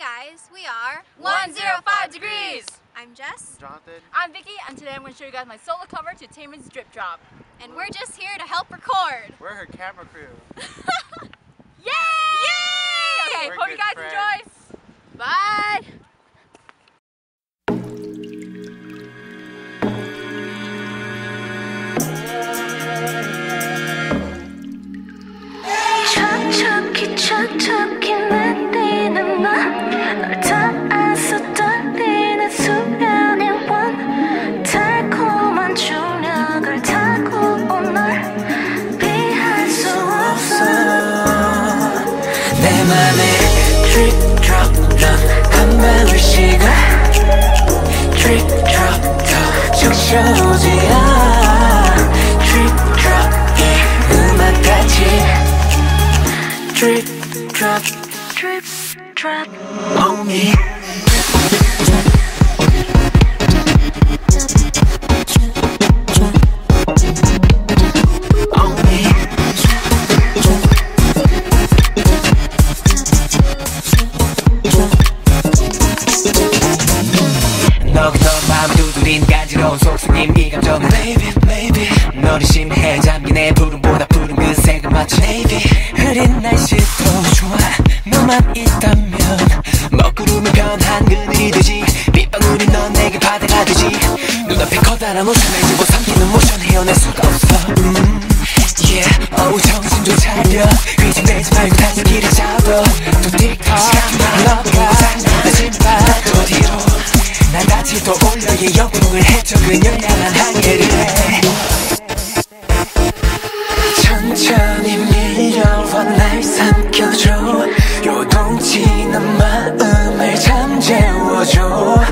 guys, we are 105 Degrees! I'm Jess. Jonathan. I'm Vicky, and today I'm going to show you guys my solo cover to Taman's Drip Drop. And we're just here to help record. We're her camera crew. Yay! Yay! Okay, hope you guys enjoy. Bye! 척척히 날뛰는 맘 닿아서 떨리는 수면의 원 달콤한 중력을 타고 온 널 피할 수 없어 내 맘에 Drip Drop Drop 감마울 시간 Drip Drop Drop 정신 오지 않아 Drip Drop 이 음악까지 Drip, drop, drip, drop on me. 간지러운 속삭임 이 감정은 Baby, baby 너를 심해 잠긴 내 부름보다 푸른 그 색을 맞춘 Navy 흐린 날씨도 좋아 너만 있다면 먹구름이 변한 그늘이 되지 빗방울이 넌 내게 바다가 되지 눈앞에 커다란 오션을 지고 삼키는 모션 헤어낼 수가 없어 yeah 어우 정신 좀 차려 휘청대지 말고 다시 길을 잡아 또 틱톡 시간만 넘어가 내 신발도 뒤로 난 다시 또 올려 이 역풍을 헤쳐 그녀 향한 한계를 천천히 밀려와 날 삼켜줘 요동치는 마음을 잠재워줘